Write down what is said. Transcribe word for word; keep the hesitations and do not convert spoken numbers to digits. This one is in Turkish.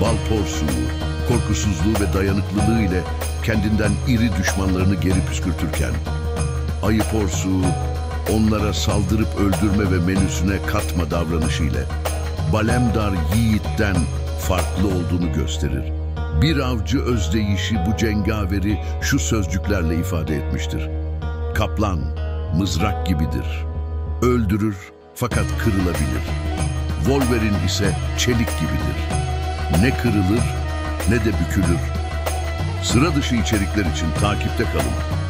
Balpor suyu, korkusuzluğu ve dayanıklılığı ile kendinden iri düşmanlarını geri püskürtürken, Ayıpor suyu, onlara saldırıp öldürme ve menüsüne katma davranışıyla Balemdar Yiğit'ten farklı olduğunu gösterir. Bir avcı özdeyişi bu cengaveri şu sözcüklerle ifade etmiştir. Kaplan, mızrak gibidir. Öldürür fakat kırılabilir. Wolverine ise çelik gibidir. Ne kırılır ne de bükülür. Sıra dışı içerikler için takipte kalın.